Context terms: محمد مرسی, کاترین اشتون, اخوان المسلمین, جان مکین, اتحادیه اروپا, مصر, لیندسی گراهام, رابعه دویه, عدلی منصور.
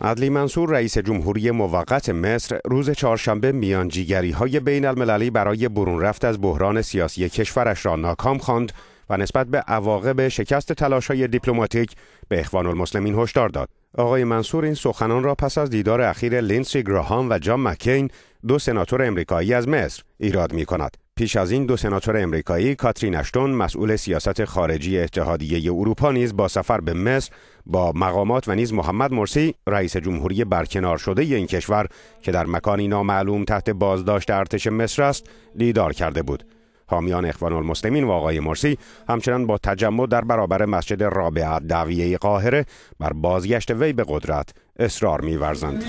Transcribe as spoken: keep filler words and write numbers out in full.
عدلی منصور رئیس جمهوری موقت مصر روز چهارشنبه میانجیگری‌های بین المللی برای برون رفت از بحران سیاسی کشورش را ناکام خواند و نسبت به عواقب شکست تلاش‌های دیپلماتیک به اخوان المسلمین هشدار داد. آقای منصور این سخنان را پس از دیدار اخیر لیندسی گراهام و جان مکین، دو سناتور امریکایی از مصر، ایراد می‌کند. پیش از این دو سناتور امریکایی، کاترین اشتون، مسئول سیاست خارجی اتحادیه اروپا، نیز با سفر به مصر با مقامات و نیز محمد مرسی، رئیس جمهوری برکنار شده این کشور که در مکانی نامعلوم تحت بازداشت ارتش مصر است، دیدار کرده بود. حامیان اخوان المسلمین و آقای مرسی همچنان با تجمع در برابر مسجد رابعه دویه قاهره بر بازگشت وی به قدرت اصرار می‌ورزند.